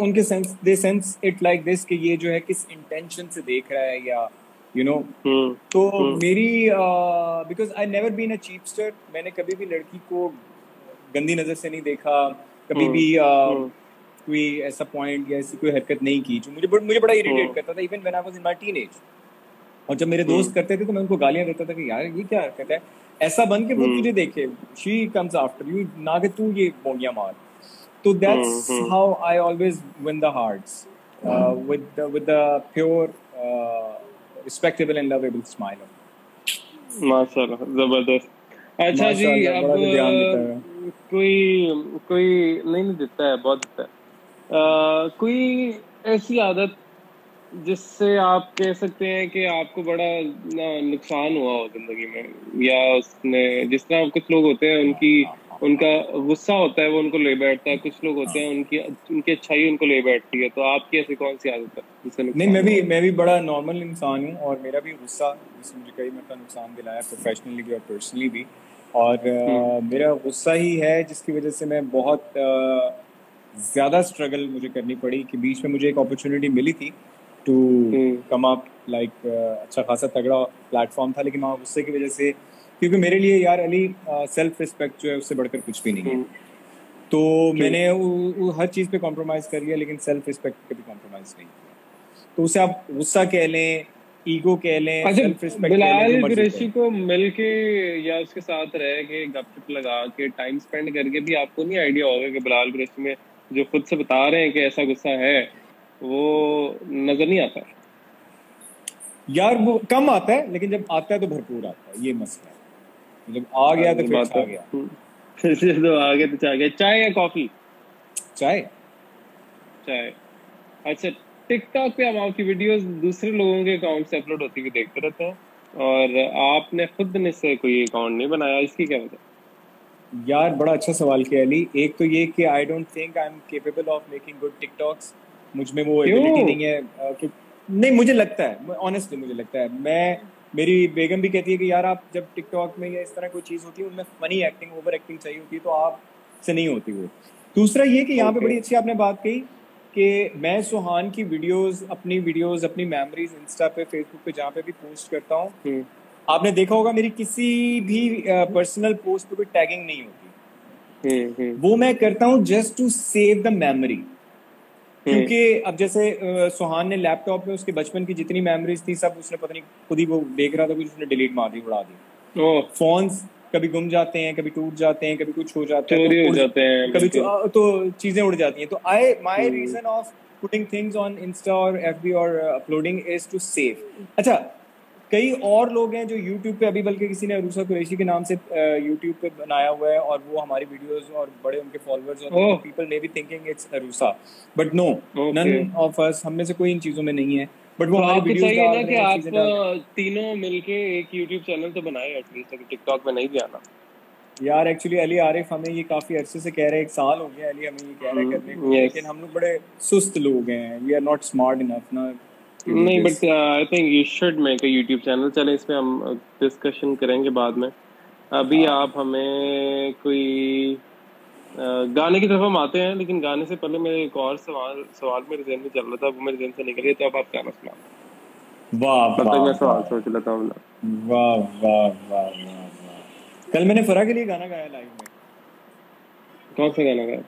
उनके sense they sense it like this कि ये जो है किस इंटेंशन से देख रहा है या यू नो। तो मेरी because I never been a cheapster, मैंने कभी भी लड़की को गंदी नजर से नहीं देखा, कभी भी कोई ऐसा पॉइंट या ऐसी कोई हरकत नहीं की जो मुझे बड़ा इरिटेट करता था even when I was in my teenage. और जब मेरे दोस्त करते थे तो मैं उनको गालियां देता था कि यार ये क्या हरकत है, ऐसा बन के वो तुझे देखे, शी कम्स आफ्टर यू, ना कि तू ये बोंगिया मार। So that's how I always win the hearts with the pure, respectable and lovable smile. माशाल्लाह, जबरदस्त। अच्छा जी, अब कोई नहीं देता है, बहुत देता है। कोई ऐसी आदत जिससे आप कह सकते हैं कि आपको बड़ा नुकसान हुआ हो जिंदगी में, या उसने, जिस तरह कुछ लोग होते हैं उनका गुस्सा होता है वो उनको ले बैठता है, कुछ लोग होते हैं उनकी अच्छाई उनको ले बैठती है, तो आपकी ऐसी कौन सी आदत है? नहीं, मैं भी बड़ा नॉर्मल इंसान हूँ और मेरा भी गुस्सा जिसने मुझे कई मतलब नुकसान दिलाया, प्रोफेशनली भी और पर्सनली भी। और मेरा गुस्सा ही है जिसकी वजह से मैं बहुत ज़्यादा स्ट्रगल मुझे करनी पड़ी कि बीच में मुझे एक अपॉर्चुनिटी मिली थी टू कम अप, लाइक अच्छा खासा तगड़ा प्लेटफॉर्म था, लेकिन वहाँ गुस्से की वजह से, क्योंकि मेरे लिए यार अली सेल्फ रिस्पेक्ट जो है उससे बढ़कर कुछ भी नहीं है, तो मैंने हर चीज़ पे कॉम्प्रोमाइज़ कर लिया लेकिन सेल्फ रिस्पेक्ट पे भी कॉम्प्रोमाइज़ नहीं किया। तो उसे आप गुस्सा कह लें, ईगो कह लें, सेल्फ रिस्पेक्ट कह लें। बिलाल कुरैशी को मिलके या उसके साथ रह के गपशप लगा के टाइम स्पेंड करके भी आपको नहीं आइडिया होगा कि बिलाल कुरैशी में जो खुद से बता रहे हैं कि ऐसा गुस्सा है वो नजर नहीं आता यार, वो कम आता है लेकिन जब आता है तो भरपूर आता है, ये मसला है। जब आ गया तो फिर आ गया, तो आ गया तो आ गया। चाय या कॉफी? चाय। अच्छा, टिकटॉक पे हम आपकी वीडियोस दूसरे लोगों के अकाउंट से अपलोड होती हुई देखते रहते हैं और आपने खुद ने से कोई अकाउंट नहीं बनाया, इसकी क्या वजह? यार बड़ा अच्छा सवाल किया अली। एक तो ये कि I don't think I am capable of making good TikToks, मुझ में वो एबिलिटी नहीं है। नहीं, मुझे लगता है, ऑनेस्टली मुझे लगता है, मैं, मेरी बेगम भी कहती है कि यार आप जब टिकटॉक में या इस तरह कोई चीज़ होती है उनमें फनी एक्टिंग, ओवर एक्टिंग चाहिए होती है, तो आप से नहीं होती वो। दूसरा ये कि यहाँ पे बड़ी अच्छी आपने बात कही कि मैं सुहान की वीडियोस अपनी मेमोरीज इंस्टा पे, फेसबुक पे, जहाँ पे भी पोस्ट करता हूँ, आपने देखा होगा मेरी किसी भी पर्सनल पोस्ट पे भी टैगिंग नहीं होती। वो मैं करता हूँ just to save the memory, क्योंकि अब जैसे सुहान ने लैपटॉप में उसके बचपन की जितनी मेमोरीज थी सब उसने पता नहीं, खुद ही वो देख रहा था कुछ, उसने डिलीट मार दी, उड़ा दी। फोन्स कभी गुम जाते हैं, कभी टूट जाते हैं, कभी कुछ हो जाता है, चोरी हो जाते हैं, कभी तो चीजें उड़ जाती हैं। तो I, my reason of putting things on Insta और एफबी और अपलोडिंग इज टू सेव। अच्छा, कई और लोग हैं जो यूट्यूब पे, अभी बल्कि किसी ने अरूशा कुरैशी के नाम से यूट्यूब पे बनाया हुआ है और वो हमारी वीडियोस और बड़े उनके फॉलोअर्स और people may be thinking it's Arusha, but no, none of us, हम में से कोई इन चीज़ों में नहीं है। बट वो हमारी वीडियोस का, आप तीनों मिलके एक यूट्यूब चैनल तो बनाए एटलीस्ट, टिकटॉक में नहीं भी आना। यार एक्चुअली अली आरिफ हमें ये काफी अरसे से कह रहे हैं, 1 साल हो गया अली हमें ये कह रहे करने को, लेकिन हम लोग बड़े सुस्त लोग हैं, we are not smart enough ना। नहीं, but I think you should make a YouTube channel. चले, इसमें हम डिस्कशन करेंगे बाद में। अभी आप हमें कोई गाने की तरफ हम आते हैं, लेकिन गाने से पहले मेरे एक और सवाल मेरे जहन में चल रहा था, वो मेरे जहन से निकल गया, तो अब आप गाना सुना। वाह वाह, मैं सवाल सोच लेता हूँ। वाह वाह वाह, कल मैंने फराह के लिए गाना गाया लाइव में। कौन सा गाना गाया?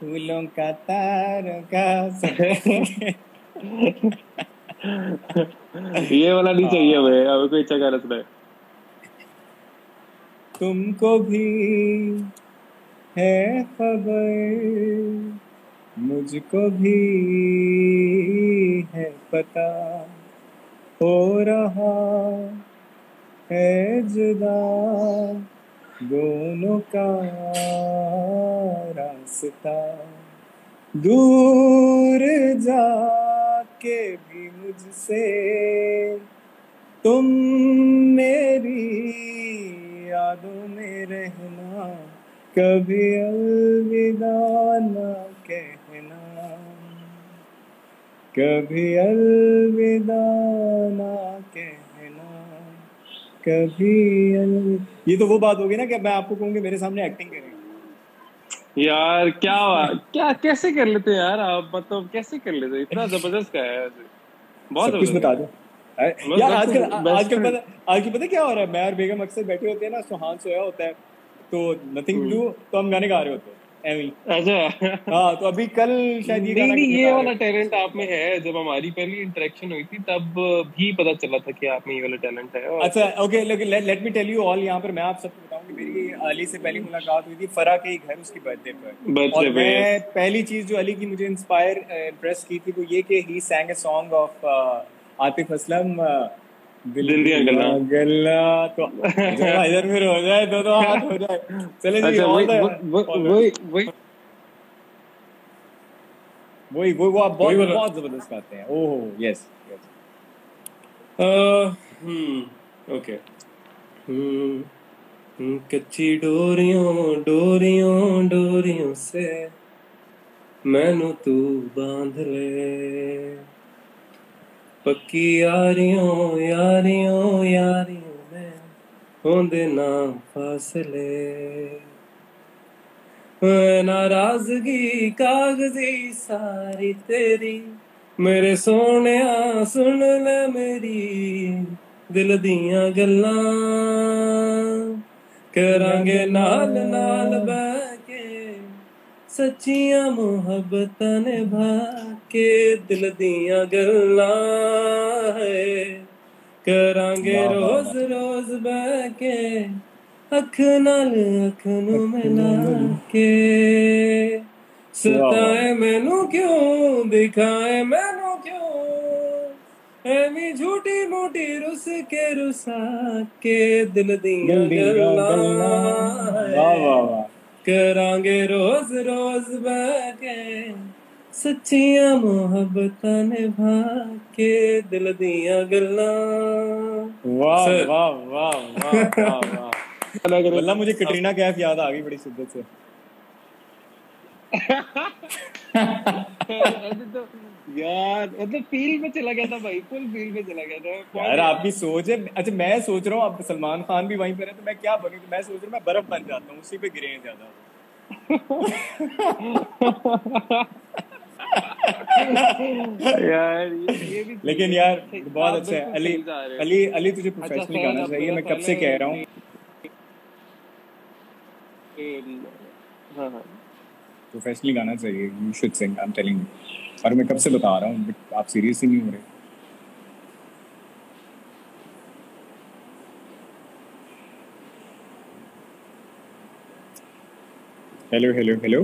फूलों का तारों का ये वाला नहीं चाहिए भाई, अब कोई अच्छा गाना सुनाए। तुमको भी है खबर, मुझको भी है पता, हो रहा है जुदा दोनों का रास्ता, दूर जा के भी मुझसे तुम मेरी यादों में रहना, कभी अलविदा ना कहना, कभी अलविदा ना कहना, कभी अलविदा। ये तो वो बात होगी ना कि मैं आपको कहूँगी मेरे सामने एक्टिंग करें। यार क्या कैसे कर लेते यार आप, मतलब कैसे कर लेते, इतना जबरदस्त का है बहुत कुछ बता दो यार। आजकल पता क्या हो रहा है, मैं और बेगम अक्सर बैठे होते हैं ना, सुहान सोया होता है तो नथिंग टू, तो हम गाने गा रहे होते हैं। अच्छा तो अभी कल शायद ये वाला टैलेंट आप में है, जब हमारी पहली इंटरेक्शन हुई थी तब भी पता चला था कि आप में ये वाला टैलेंट है। अच्छा okay, let me tell you all, यहाँ पर मैं आप सबको बताऊँ कि मेरी अली से पहली मुलाकात हुई थी फराह के घर, उसकी बर्थडे पर। और मैं पहली चीज जो अली की मुझे इंस्पायर इम्प्रेस की थी वो ये कि he sang a song of Atif Aslam, दिल दिया गला गला, तो इधर फिर हो जाए दो दो हाथ हो जाए। चले जी, वही आप बहुत जबरदस्त गाते हैं। ओहो यस ओके। कच्ची डोरियों डोरियों डोरियों से मैनू तू बांध ले, पक्की यारियों यारियों यारियों में होंदे ना फासले, नाराजगी कागजी सारी तेरी मेरे सोने, सुन ले मेरी दिल दियां गल्लां, करांगे नाल नाल बैठ के सच्चिया मोहब्बत ने भाके, दिल दिया गल्लां करांगे रोज रोज बहके, अख नाल अख नू मिला के, सताए मैनू क्यों दिखाए मैनू क्यों, ऐवी झूठी मोटी रुस के के, दिल दिया गल्लां करांगे रोज रोज बहके, सच्चिया मोहब्बत निभा के, दिल दिया गल्लां। वाह वाह वाह वाह वाह, मतलब मुझे कटरीना कैफ याद आ गई बड़ी शिद्दत से। यार मतलब फील्ड में चला गया था भाई, फुल फील्ड में चला गया था यार। आपकी सोच है, अच्छा मैं सोच रहा हूँ अब सलमान खान भी वहीं पर है तो मैं क्या बनूँ, तो मैं सोच रहा हूँ मैं बर्फ बन जाता हूँ, उसी पे गिरे हैं ज्यादा। यार ये भी, लेकिन यार बहुत अच्छा है अली, अली अली तुझे प्रोफेशनल गाना चाहिए, मैं कब से कह रहा हूँ प्रोफेशनली गाना चाहिए, you should sing, I am telling you, और मैं कब से बता रहा हूँ, आप सीरियस ही नहीं हो रहे। Hello hello hello,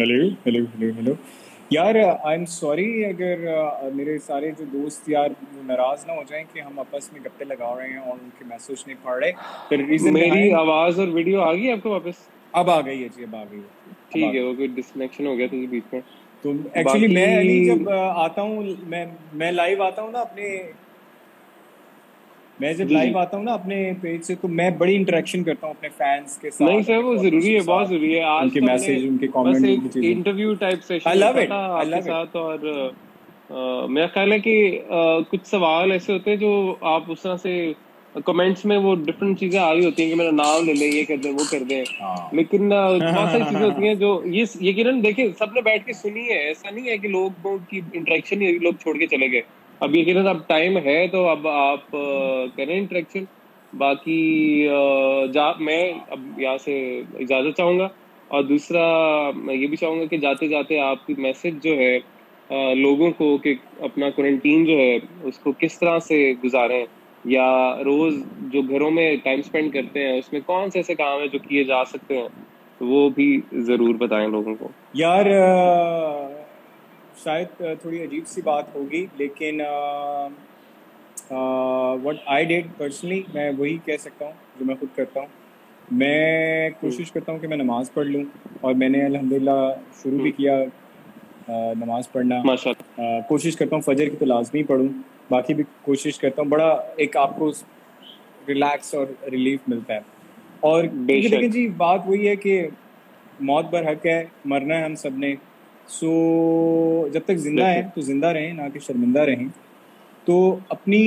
hello hello hello hello. यार आई एम सॉरी अगर मेरे सारे जो दोस्त यार नाराज ना हो जाएं कि हम आपस में गप्पे लगा रहे हैं और उनके मैसेज नहीं पढ़ रहे, तो रीजन मेरी आवाज और वीडियो आ गई आपको वापस? अब आ गई है जी, अब आ गई है, ठीक है। वो कोई डिस्कनेक्शन हो गया था बीच में, तो एक्चुअली मैं अली जब आता हूँ, मैं लाइव आता हूँ ना अपने, मैं जब लाइव आता हूँ ना अपने पेज से, तो मैं बड़ी इंटरेक्शन करता हूँ अपने फैंस के साथ। नहीं सर वो जरूरी है, बहुत जरूरी है। आज उनके मैसेज, उनके कमेंट, उनकी चीजें, इंटरव्यू टाइप सेशन आपके साथ। और मेरा ख्याल है कि कुछ सवाल ऐसे होते हैं जो आप उस तरह से कमेंट्स में वो डिफरेंट चीजें आ रही होती हैं कि मेरा नाम ले लें, ये कर दें, वो कर दें, लेकिन बहुत सारी चीजें होती हैं जो ये किरण देखिए सबने बैठ के सुनी है, ऐसा नहीं है कि लोगों की इंटरेक्शन ही लोग छोड़ के चले गए। अब ये कहना अब टाइम है तो अब आप करें इंटरेक्शन, बाकी मैं अब यहाँ से इजाज़त चाहूँगा, और दूसरा मैं ये भी चाहूँगा कि जाते जाते आपकी मैसेज जो है लोगों को कि अपना क्वारंटीन जो है उसको किस तरह से गुजारें, या रोज़ जो घरों में टाइम स्पेंड करते हैं उसमें कौन से ऐसे काम हैं जो किए जा सकते हैं, तो वो भी ज़रूर बताएं लोगों को। यार शायद थोड़ी अजीब सी बात होगी लेकिन व्हाट आई डिड पर्सनली, मैं वही कह सकता हूँ जो मैं खुद करता हूँ। मैं कोशिश करता हूँ कि मैं नमाज़ पढ़ लूँ, और मैंने अल्हम्दुलिल्लाह शुरू भी किया नमाज़ पढ़ना। कोशिश करता हूँ फजर की तो लाजमी पढ़ूँ, बाकी भी कोशिश करता हूँ, बड़ा एक आपको रिलैक्स और रिलीफ मिलता है। और देखिए जी बात वही है कि मौत बर हक है, मरना है हम सब ने, सो जब तक जिंदा है तो जिंदा रहें, ना कि शर्मिंदा रहें। तो अपनी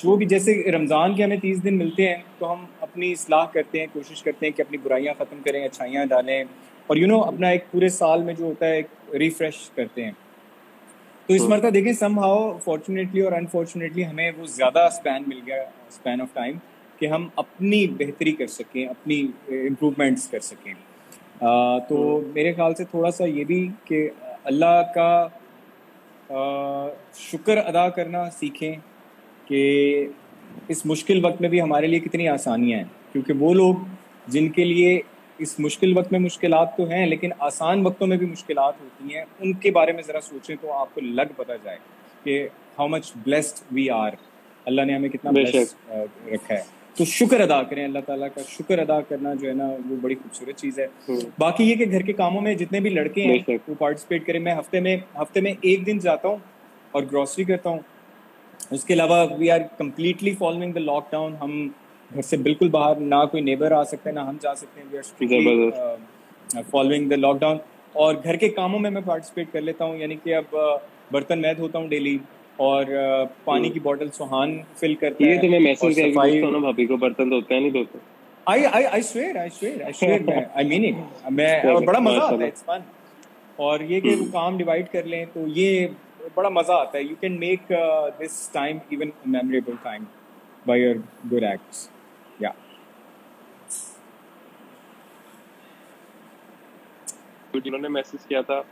जो भी, जैसे रमज़ान के हमें 30 दिन मिलते हैं तो हम अपनी इस्लाह करते हैं, कोशिश करते हैं कि अपनी बुराइयां ख़त्म करें, अच्छाइयां डालें और यू नो अपना एक पूरे साल में जो होता है एक रिफ़्रेश करते हैं। तो इस मरतबा देखें समहाउ फॉर्चुनेटली और अनफॉर्चुनेटली हमें वो ज़्यादा स्पैन मिल गया, स्पैन ऑफ टाइम, कि हम अपनी बेहतरी कर सकें, अपनी इम्प्रूवमेंट्स कर सकें। तो मेरे ख्याल से थोड़ा सा ये भी कि अल्लाह का शुक्र अदा करना सीखें कि इस मुश्किल वक्त में भी हमारे लिए कितनी आसानियाँ हैं, क्योंकि वो लोग जिनके लिए इस मुश्किल वक्त में मुश्किलात तो हैं लेकिन आसान वक्तों में भी मुश्किलात होती हैं, उनके बारे में ज़रा सोचें तो आपको लग पता जाए कि how much blessed we are, Allah ने हमें कितना ब्लेस्ड रखा है। तो शुक्र अदा करें, अल्लाह ताला का शुक्र अदा करना जो है ना वो बड़ी खूबसूरत चीज़ है। बाकी ये कि घर के कामों में जितने भी लड़के हैं वो पार्टिसिपेट करें। मैं हफ्ते में 1 दिन जाता हूँ और ग्रॉसरी करता हूँ। उसके अलावा we are completely following the lockdown, हम घर से बिल्कुल बाहर, ना कोई नेबर आ सकते हैं ना हम जा सकते हैं, we are strictly following the lockdown. और घर के कामों में मैं पार्टिसिपेट कर लेता हूँ, यानी कि अब बर्तन मैं धोता हूँ डेली और पानी की बोतल सुहान फिल करती है। तो मैं मैसेज कर रहा हूं भाभी को, बर्तन धोते हैं नहीं धोते, I swear I mean it, मैं बड़ा मजा आता है, इट्स फन। और ये कि वो काम डिवाइड कर लें तो ये बड़ा मजा आता है, you can make this time even memorable time by your good acts. या जिन्होंने मैसेज किया था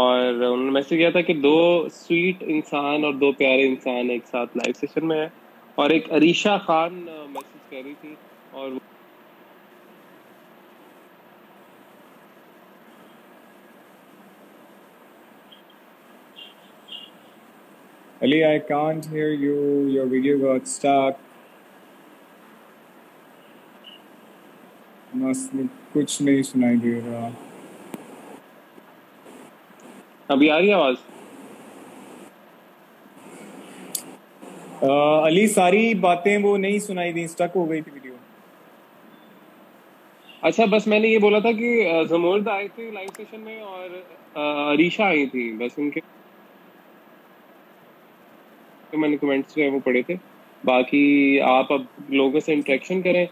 और उन्होंने मैसेज किया था कि 2 स्वीट इंसान और 2 प्यारे इंसान एक साथ लाइव सेशन में है। और एक अरीशा खान मैसेज कर रही थी और Ali, I can't hear you. Your video got stuck. मुझे कुछ नहीं सुनाई दे रहा। अभी आ रही आवाज? अली, सारी बातें वो नहीं सुनाई दी, स्टक हो गई थी वीडियो। अच्छा, बस मैंने ये बोला था कि जमोर्द आए थे लाइव सेशन में और अरीशा आई थी, बस उनके तो मैंने कमेंट्स में वो पढ़े थे। बाकी आप अब लोगों से इंटरेक्शन करें,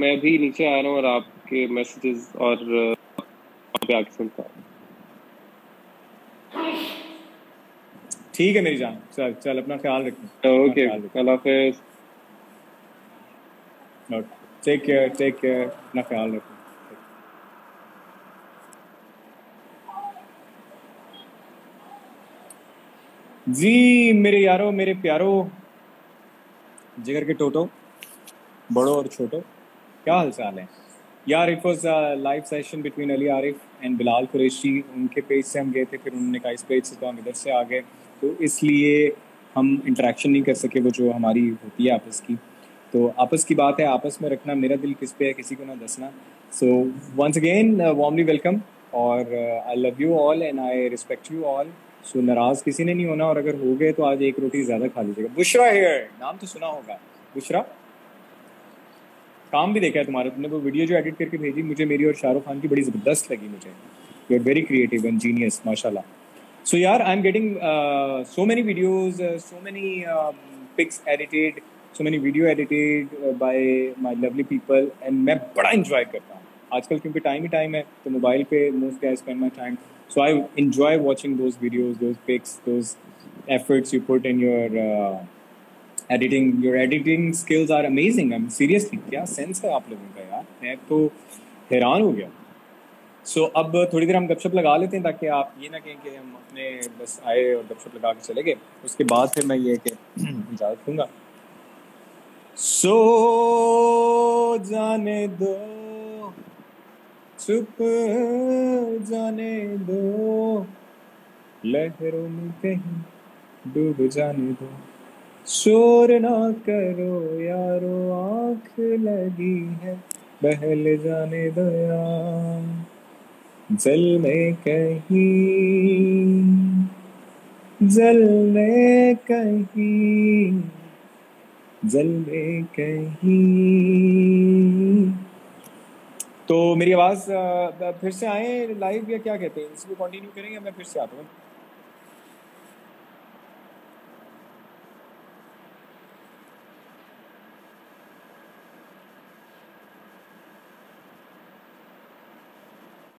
मैं भी नीचे आ रहा हूँ और आपके मैसेजेस और आके सुनता हूँ। ठीक है मेरी जान, चल अपना ख्याल रखना। ओके, अल्लाह हाफिज़, टेक केयर, अपना ख्याल रखना। जी मेरे यारों, मेरे प्यारों, जिगर के टोटो, बड़ो और छोटो, क्या हालचाल है यार। It was live session between Ali Arif and Bilal Qureshi. उनके पेज से हम गए थे, फिर उन्होंने कहा इस पेज से, तो हम इधर से आ गए, तो इसलिए हम इंटरेक्शन नहीं कर सके वो जो हमारी होती है आपस की। तो आपस की बात है आपस में रखना, मेरा दिल किस पे है किसी को ना दसना। So once again warmly welcome और I love you all and I respect you all. So नाराज़ किसी ने नहीं होना, और अगर हो गए तो आज एक रोटी ज़्यादा खा लीजिएगा। बुशरा हेयर, नाम तो सुना होगा, बुशरा काम भी देखा है तुम्हारा, तुमने वो वीडियो जो एडिट करके भेजी मुझे, मेरी और शाहरुख खान की, बड़ी ज़बरदस्त लगी मुझे। You are very creative and genius, माशाल्लाह। So yeah, I'm getting so many videos, so many pics edited, so many video edited by my lovely people, and मैं बड़ा enjoy करता हूँ आजकल, क्योंकि time है तो मोबाइल पे mostly I spend my time. So I enjoy watching those videos, those pics, those efforts you put in your editing. Your editing skills are amazing. I'm seriously, क्या sense है आप लोगों का यार, मैं तो हैरान हो गया। सो अब थोड़ी देर हम गपशप लगा लेते हैं ताकि आप ये ना कहें कि हम अपने बस आए और गपशप लगा के चले गए। उसके बाद फिर मैं ये कि इजाज़त दूंगा। सो जाने दो, चुप जाने दो, लहरों में कहीं डूब जाने दो, शोर ना करो यारो, आँख लगी है बहल जाने दो यार, जल में कहीं। तो मेरी आवाज़ फिर से आए लाइव या क्या कहते हैं, इसको कंटिन्यू करेंगे, मैं फिर से आता हूँ।